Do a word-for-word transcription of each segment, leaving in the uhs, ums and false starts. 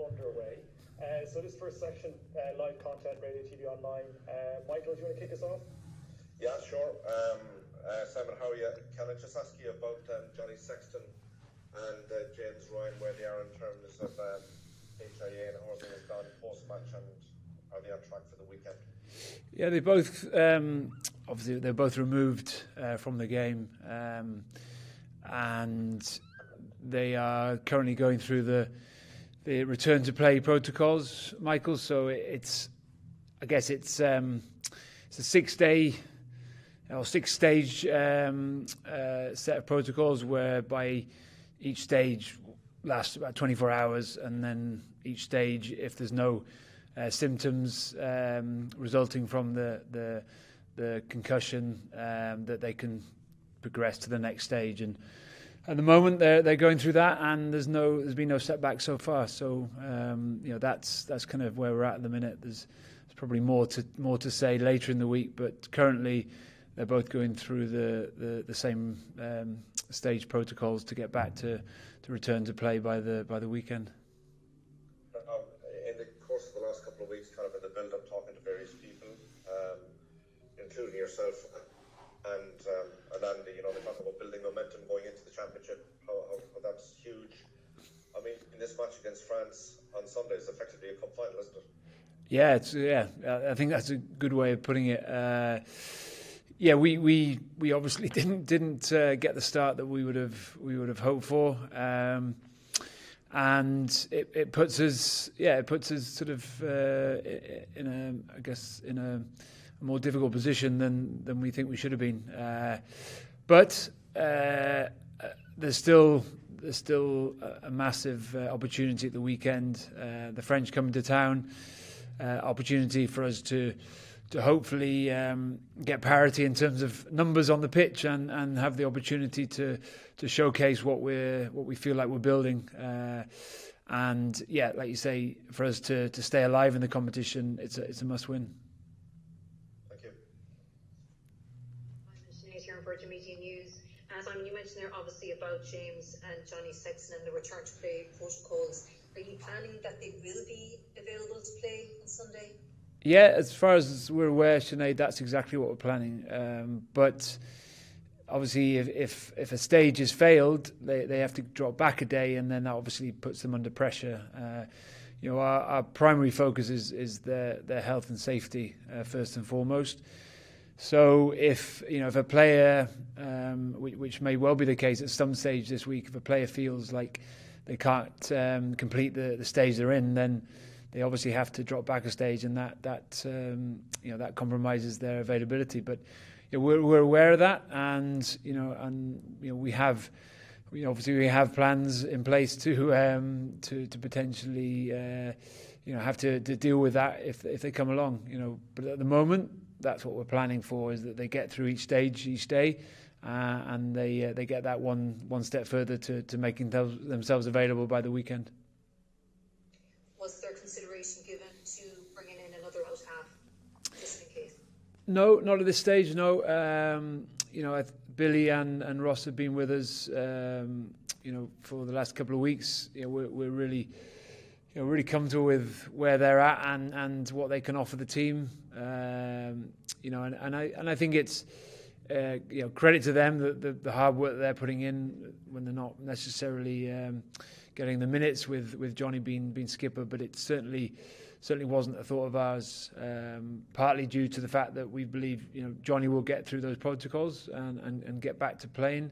underway. Uh, so this first section, uh, live content, radio, T V, online. Uh, Michael, do you want to kick us off? Yeah, sure. Um, uh, Simon, how are you? Can I just ask you about um, Johnny Sexton and uh, James Ryan, where they are in terms of um, H I A and how they've gone post-match, and are they on track for the weekend? Yeah, they both, um, obviously, they're both removed uh, from the game, um, and they are currently going through the the return to play protocols, Michael. So it's, I guess it's um, it's a six-day or six-stage um, uh, set of protocols, whereby each stage lasts about twenty-four hours, and then each stage, if there's no uh, symptoms um, resulting from the the, the concussion, um, that they can progress to the next stage. And at the moment, they're they're going through that, and there's no there's been no setback so far. So um, you know, that's that's kind of where we're at at the minute. There's, there's probably more to more to say later in the week, but currently they're both going through the the, the same um, stage protocols to get back to, to return to play by the by the weekend. Um, in the course of the last couple of weeks, kind of in the build up, talking to various people, um, including yourself. And, um, and Andy, you know, they talk about building momentum going into the championship, how, how, how that's huge. I mean, in this match against France on Sunday is effectively a cup final, isn't it? Yeah, it's, yeah, I think that's a good way of putting it. Uh, yeah, we, we, we obviously didn't didn't uh, get the start that we would have we would have hoped for, um, and it, it puts us yeah it puts us sort of uh, in a I guess in a. a more difficult position than than we think we should have been, uh, but uh, there's still there's still a, a massive uh, opportunity at the weekend. Uh, the French coming to town, uh, opportunity for us to to hopefully um, get parity in terms of numbers on the pitch, and and have the opportunity to to showcase what we're what we feel like we're building. Uh, and yeah, like you say, for us to to stay alive in the competition, it's a, it's a must win. Virgin Media News. Uh, Simon, you mentioned there obviously about James and Johnny Sexton and the return to play protocols. Are you planning that they will be available to play on Sunday? Yeah, as far as we're aware, Sinead, that's exactly what we're planning. Um, but obviously, if, if if a stage is failed, they, they have to drop back a day, and then that obviously puts them under pressure. Uh, you know, our, our primary focus is is their their health and safety uh, first and foremost. So if you know if a player, um, which, which may well be the case at some stage this week, if a player feels like they can't um, complete the, the stage they're in, then they obviously have to drop back a stage, and that that um, you know that compromises their availability. But you know, we're, we're aware of that, and you know, and you know, we have, you know, obviously we have plans in place to um, to, to potentially uh, you know have to, to deal with that if if they come along, you know. But at the moment, that's what we're planning for, is that they get through each stage each day, uh, and they uh, they get that one one step further to, to making th themselves available by the weekend. Was there consideration given to bringing in another out half, just in case? No, not at this stage, no. Um, you know, I th Billy and, and Ross have been with us, um, you know, for the last couple of weeks. You know, we're, we're really... You know, really comfortable with where they're at and, and what they can offer the team, um, you know, and, and I and I think it's uh, you know, credit to them that the, the hard work that they're putting in when they're not necessarily um, getting the minutes with, with Johnny being being skipper, but it certainly certainly wasn't a thought of ours. Um, partly due to the fact that we believe you know Johnny will get through those protocols and, and, and get back to playing.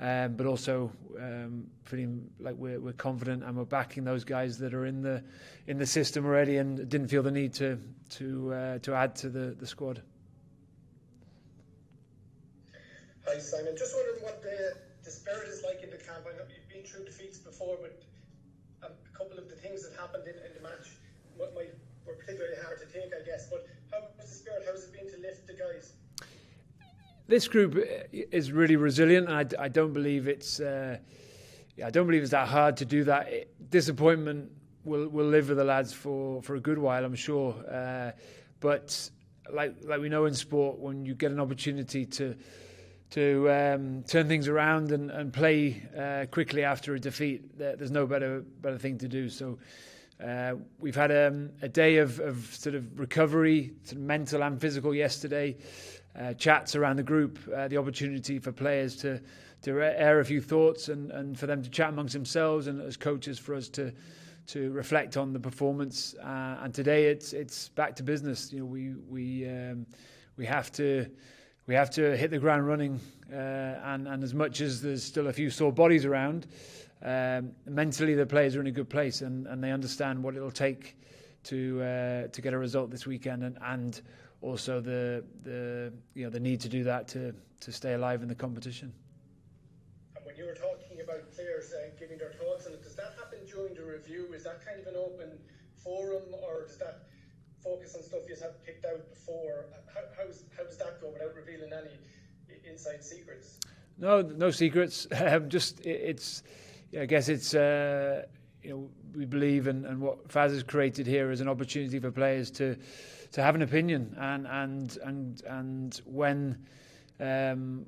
Um, but also um, feeling like we're, we're confident and we're backing those guys that are in the in the system already, and didn't feel the need to to uh, to add to the, the squad. Hi Simon, just wondering what the, the spirit is like in the camp. I know you've been through defeats before, but a couple of the things that happened in, in the match what might, were particularly hard to take, I guess. But how was the spirit? How has it been to lift the guys? This group is really resilient, and I, I don't believe it's. Uh, I don't believe it's that hard to do that. It, disappointment will will live with the lads for, for a good while, I'm sure. Uh, but like like we know in sport, when you get an opportunity to to um, turn things around and and play uh, quickly after a defeat, there, there's no better better thing to do. So Uh, we've had um, a day of, of sort of recovery, sort of mental and physical yesterday, uh, chats around the group, uh, the opportunity for players to, to air a few thoughts and, and for them to chat amongst themselves, and as coaches for us to to reflect on the performance. Uh, and today it's it's back to business. You know, we we um, we have to we have to hit the ground running. Uh, and and as much as there's still a few sore bodies around, um, mentally the players are in a good place, and, and they understand what it'll take to uh, to get a result this weekend, and and also the the you know the need to do that to to stay alive in the competition. And when you were talking about players uh, giving their thoughts, and does that happen during the review? Is that kind of an open forum, or does that focus on stuff you have picked out before? How how's, how does that go without revealing any inside secrets? No, no secrets. Um, just it, it's, I guess it's, uh, you know, we believe in, and what Faz has created here is an opportunity for players to, to have an opinion, and and and and when um,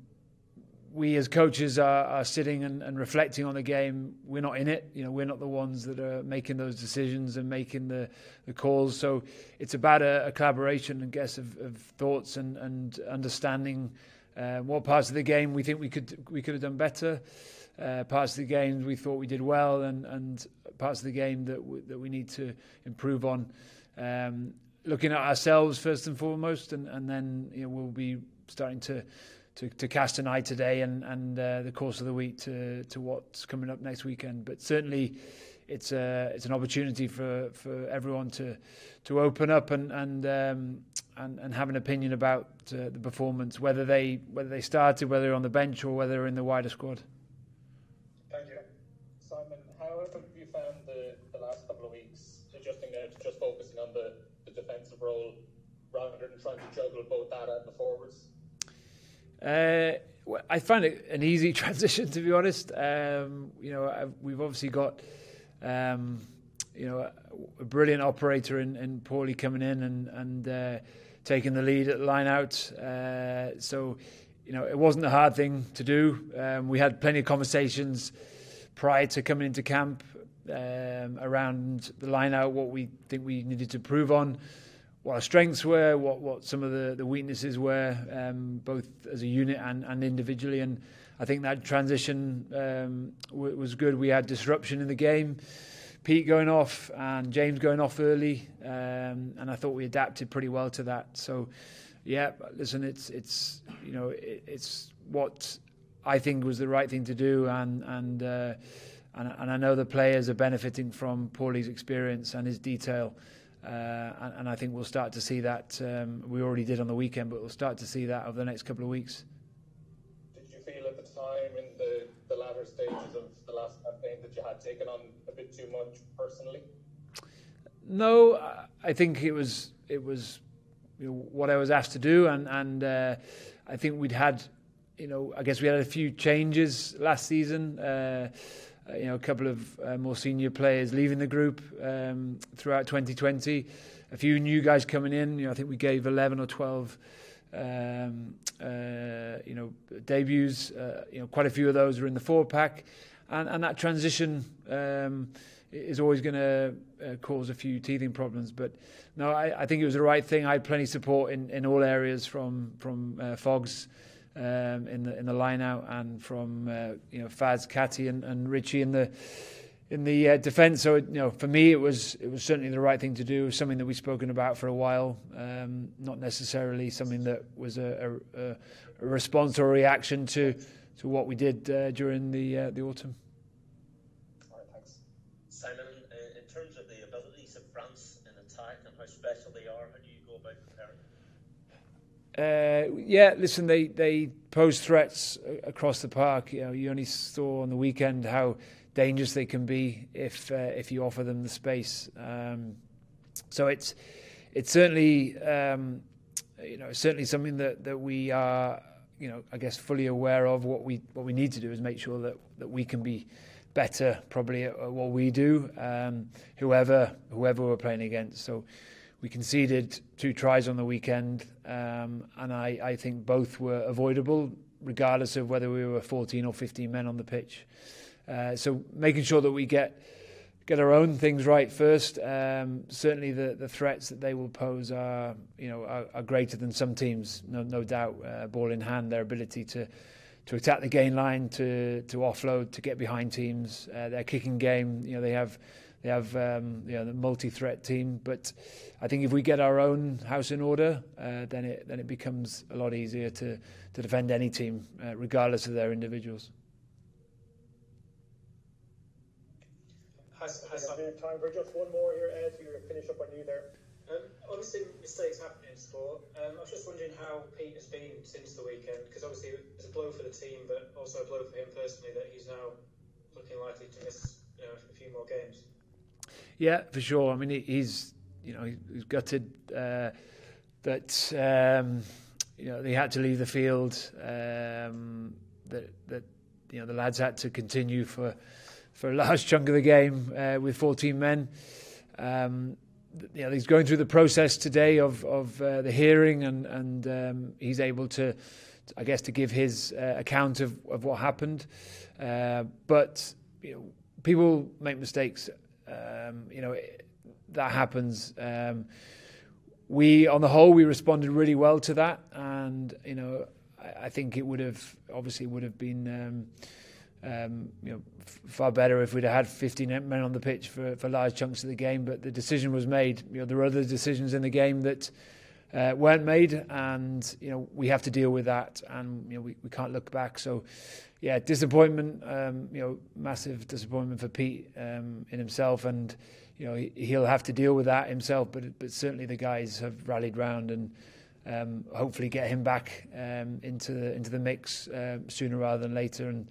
we as coaches are, are sitting and, and reflecting on the game, we're not in it. You know, we're not the ones that are making those decisions and making the, the calls. So it's about a, a collaboration, I guess, of, of thoughts and and understanding. Uh, what parts of the game we think we could we could have done better, uh, parts of the game we thought we did well, and and parts of the game that we, that we need to improve on. Um, looking at ourselves first and foremost, and and then you know, we'll be starting to, to to cast an eye today and and uh, the course of the week to to what's coming up next weekend. But certainly, it's a it's an opportunity for for everyone to to open up and and. Um, And, and have an opinion about uh, the performance, whether they whether they started, whether they're on the bench, or whether they're in the wider squad. Thank you, Simon. How have you found the, the last couple of weeks adjusting now to just focusing on the, the defensive role rather than trying to juggle both that and the forwards? Uh, well, I found it an easy transition, to be honest. Um, you know, I've, we've obviously got. Um, You know, a, a brilliant operator in, in Paulie coming in and and uh, taking the lead at the line out. Uh, so, you know, it wasn't a hard thing to do. Um, we had plenty of conversations prior to coming into camp um, around the line out, what we think we needed to improve on, what our strengths were, what, what some of the, the weaknesses were, um, both as a unit and, and individually. And I think that transition um, w was good. We had disruption in the game. Pete going off and James going off early, um, and I thought we adapted pretty well to that. So, yeah, listen, it's it's you know it, it's what I think was the right thing to do, and and uh, and, and I know the players are benefiting from Paulie's experience and his detail, uh, and, and I think we'll start to see that. Um, we already did on the weekend, but we'll start to see that over the next couple of weeks. Did you feel at the time in the the latter stages of the last campaign that you had taken on a bit too much personally? No, I think it was it was you know, what I was asked to do, and and uh, I think we'd had you know I guess we had a few changes last season. Uh, you know, a couple of uh, more senior players leaving the group um, throughout twenty twenty, a few new guys coming in. You know, I think we gave eleven or twelve. Um, uh, you know, debuts. Uh, you know, quite a few of those are in the four pack, and and that transition um, is always going to uh, cause a few teething problems. But no, I, I think it was the right thing. I had plenty of support in, in all areas from from uh, Foggs um, in the in the line out, and from uh, you know Faz, Katie, and, and Richie in the in the uh, defence. So it, you know, for me, it was it was certainly the right thing to do. Something that we've spoken about for a while, um, not necessarily something that was a, a, a response or a reaction to to what we did uh, during the uh, the autumn. All right, thanks, Simon. Uh, in terms of the abilities of France in attack and how special they are, how do you go about preparing? Uh, yeah, listen, they, they pose threats across the park. You know, you only saw on the weekend how dangerous they can be if uh, if you offer them the space. Um, so it's it's certainly um, you know certainly something that, that we are you know I guess fully aware of. What we what we need to do is make sure that, that we can be better probably at, at what we do. Um, whoever whoever we're playing against. So. We conceded two tries on the weekend, um, and I, I think both were avoidable, regardless of whether we were fourteen or fifteen men on the pitch. Uh, so making sure that we get get our own things right first. Um, certainly, the, the threats that they will pose are, you know, are, are greater than some teams, no, no doubt. Uh, ball in hand, their ability to to attack the gain line, to to offload, to get behind teams, uh, their kicking game. You know, they have they have um, you know, the multi-threat team. But I think if we get our own house in order, uh, then it then it becomes a lot easier to to defend any team, uh, regardless of their individuals. Has, has have time for just one more here, Ed, you finish up on you there. Um, obviously, mistakes happen in sport. Um, I was just wondering how Pete has been since the weekend, because obviously it's a blow for the team, but also a blow for him personally that he's now looking likely to miss, you know, a few more games. Yeah, for sure. I mean, he's, you know, he's gutted uh, that um, you know, they had to leave the field. Um, that that you know, the lads had to continue for. for a large chunk of the game uh, with fourteen men. Um, you know, he's going through the process today of, of uh, the hearing, and, and um, he's able to, I guess, to give his uh, account of, of what happened. Uh, but you know, people make mistakes. Um, you know, it, that happens. Um, we, on the whole, we responded really well to that. And, you know, I, I think it would have, obviously would have been... Um, Um, you know, far better if we'd have had fifteen men on the pitch for, for large chunks of the game, but the decision was made. You know, there were other decisions in the game that uh, weren't made, and you know, we have to deal with that, and you know, we, we can't look back. So, yeah, disappointment. Um, you know, massive disappointment for Pete um, in himself, and you know, he, he'll have to deal with that himself. But but certainly the guys have rallied round and um, hopefully get him back um, into the, into the mix uh, sooner rather than later. And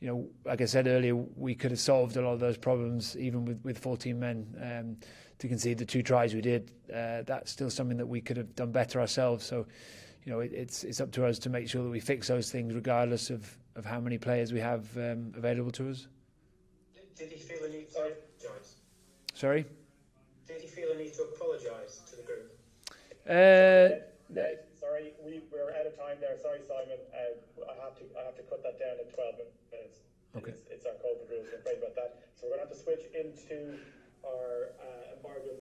you know, like I said earlier, we could have solved a lot of those problems even with, with fourteen men. Um, to concede the two tries we did, uh, that's still something that we could have done better ourselves. So, you know, it, it's it's up to us to make sure that we fix those things, regardless of, of how many players we have um, available to us. Did, did he feel a need to apologise? Sorry? Did he feel a need to apologise to the group? Uh, Sorry, sorry we were out of time there. Sorry, Simon. Uh, I have to I have to cut that down in twelve minutes. Okay. It's, it's our COVID rules. I'm afraid about that. So we're going to have to switch into our uh, embargo